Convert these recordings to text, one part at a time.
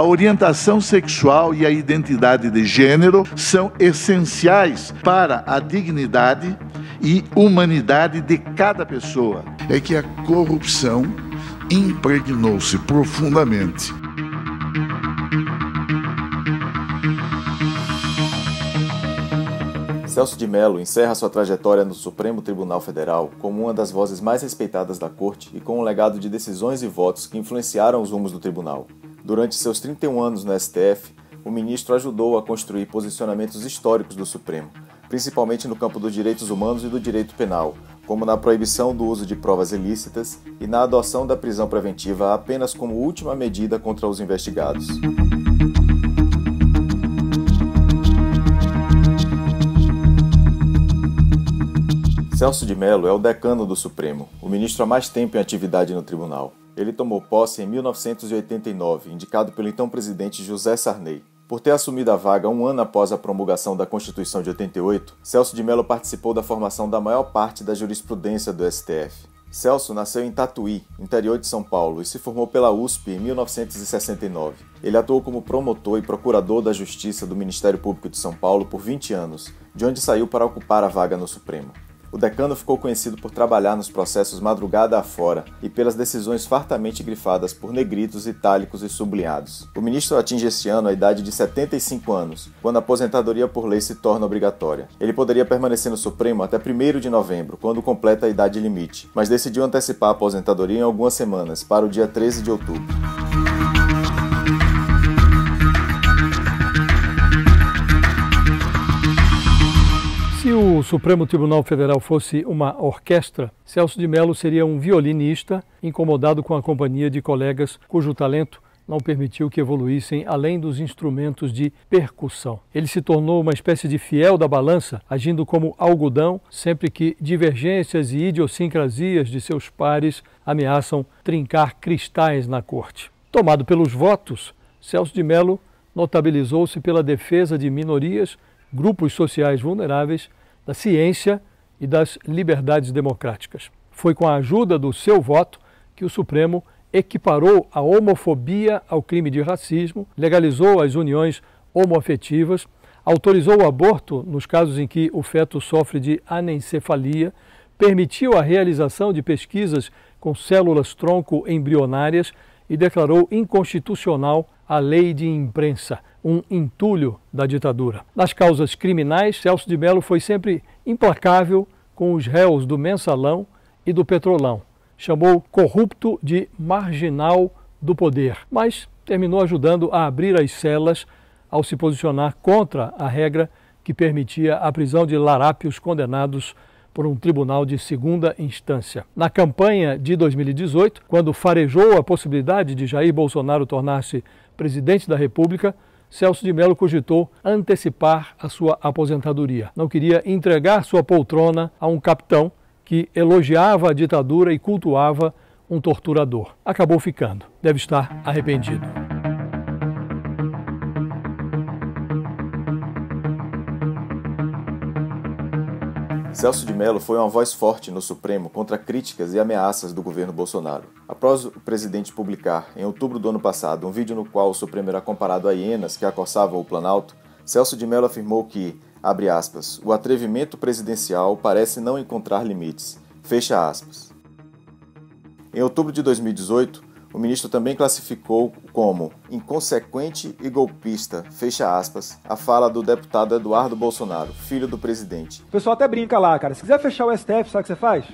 A orientação sexual e a identidade de gênero são essenciais para a dignidade e humanidade de cada pessoa. É que a corrupção impregnou-se profundamente. Celso de Mello encerra sua trajetória no Supremo Tribunal Federal como uma das vozes mais respeitadas da corte e com um legado de decisões e votos que influenciaram os rumos do tribunal. Durante seus 31 anos no STF, o ministro ajudou a construir posicionamentos históricos do Supremo, principalmente no campo dos direitos humanos e do direito penal, como na proibição do uso de provas ilícitas e na adoção da prisão preventiva apenas como última medida contra os investigados. Celso de Mello é o decano do Supremo, o ministro há mais tempo em atividade no tribunal. Ele tomou posse em 1989, indicado pelo então presidente José Sarney. Por ter assumido a vaga um ano após a promulgação da Constituição de 88, Celso de Mello participou da formação da maior parte da jurisprudência do STF. Celso nasceu em Tatuí, interior de São Paulo, e se formou pela USP em 1969. Ele atuou como promotor e procurador da Justiça do Ministério Público de São Paulo por 20 anos, de onde saiu para ocupar a vaga no Supremo. O decano ficou conhecido por trabalhar nos processos madrugada afora e pelas decisões fartamente grifadas por negritos, itálicos e sublinhados. O ministro atinge este ano a idade de 75 anos, quando a aposentadoria por lei se torna obrigatória. Ele poderia permanecer no Supremo até 1º de novembro, quando completa a idade limite, mas decidiu antecipar a aposentadoria em algumas semanas, para o dia 13 de outubro. Se o Supremo Tribunal Federal fosse uma orquestra, Celso de Mello seria um violinista incomodado com a companhia de colegas cujo talento não permitiu que evoluíssem além dos instrumentos de percussão. Ele se tornou uma espécie de fiel da balança, agindo como algodão sempre que divergências e idiosincrasias de seus pares ameaçam trincar cristais na corte. Tomado pelos votos, Celso de Mello notabilizou-se pela defesa de minorias, grupos sociais vulneráveis, da ciência e das liberdades democráticas. Foi com a ajuda do seu voto que o Supremo equiparou a homofobia ao crime de racismo, legalizou as uniões homoafetivas, autorizou o aborto nos casos em que o feto sofre de anencefalia, permitiu a realização de pesquisas com células tronco embrionárias e declarou inconstitucional a lei de imprensa, um entulho da ditadura. Nas causas criminais, Celso de Mello foi sempre implacável com os réus do Mensalão e do Petrolão. Chamou corrupto de marginal do poder, mas terminou ajudando a abrir as celas ao se posicionar contra a regra que permitia a prisão de larápios condenados por um tribunal de segunda instância. Na campanha de 2018, quando farejou a possibilidade de Jair Bolsonaro tornar-se presidente da República, Celso de Mello cogitou antecipar a sua aposentadoria. Não queria entregar sua poltrona a um capitão que elogiava a ditadura e cultuava um torturador. Acabou ficando. Deve estar arrependido. Celso de Mello foi uma voz forte no Supremo contra críticas e ameaças do governo Bolsonaro. Após o presidente publicar, em outubro do ano passado, um vídeo no qual o Supremo era comparado a hienas que acossavam o Planalto, Celso de Mello afirmou que, abre aspas, o atrevimento presidencial parece não encontrar limites, fecha aspas. Em outubro de 2018, o ministro também classificou como inconsequente e golpista, fecha aspas, a fala do deputado Eduardo Bolsonaro, filho do presidente. O pessoal até brinca lá, cara. Se quiser fechar o STF, sabe o que você faz?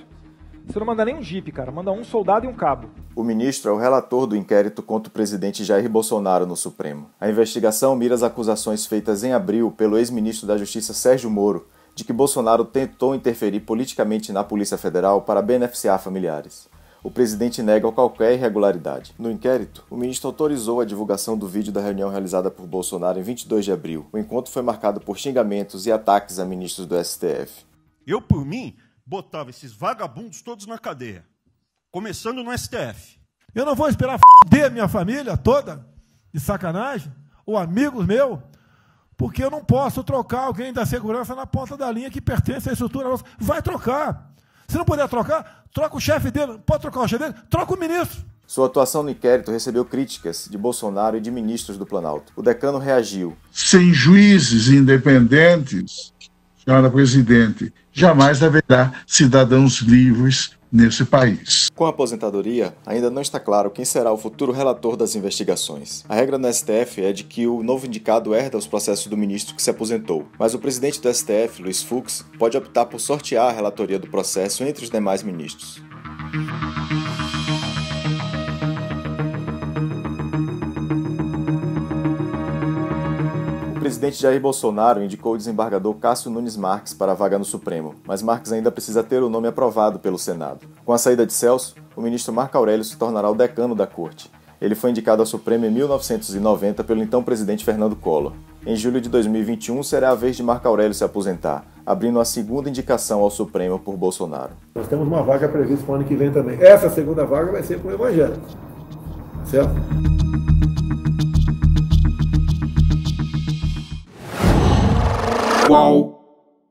Você não manda nem um jipe, cara. Manda um soldado e um cabo. O ministro é o relator do inquérito contra o presidente Jair Bolsonaro no Supremo. A investigação mira as acusações feitas em abril pelo ex-ministro da Justiça Sérgio Moro, de que Bolsonaro tentou interferir politicamente na Polícia Federal para beneficiar familiares. O presidente nega qualquer irregularidade. No inquérito, o ministro autorizou a divulgação do vídeo da reunião realizada por Bolsonaro em 22 de abril. O encontro foi marcado por xingamentos e ataques a ministros do STF. Eu, por mim, botava esses vagabundos todos na cadeia, começando no STF. Eu não vou esperar foder a minha família toda, de sacanagem, ou amigos meus, porque eu não posso trocar alguém da segurança na ponta da linha que pertence à estrutura nossa. Vai trocar! Se não puder trocar, troca o chefe dele. Pode trocar o chefe dele? Troca o ministro. Sua atuação no inquérito recebeu críticas de Bolsonaro e de ministros do Planalto. O decano reagiu. Sem juízes independentes, senhora presidente, jamais haverá cidadãos livres nesse país. Com a aposentadoria, ainda não está claro quem será o futuro relator das investigações. A regra no STF é de que o novo indicado herda os processos do ministro que se aposentou, mas o presidente do STF, Luiz Fux, pode optar por sortear a relatoria do processo entre os demais ministros. O presidente Jair Bolsonaro indicou o desembargador Cássio Nunes Marques para a vaga no Supremo, mas Marques ainda precisa ter o nome aprovado pelo Senado. Com a saída de Celso, o ministro Marco Aurélio se tornará o decano da Corte. Ele foi indicado ao Supremo em 1990 pelo então presidente Fernando Collor. Em julho de 2021 será a vez de Marco Aurélio se aposentar, abrindo a segunda indicação ao Supremo por Bolsonaro. Nós temos uma vaga prevista para o ano que vem também. Essa segunda vaga vai ser para o evangélico, certo? Qual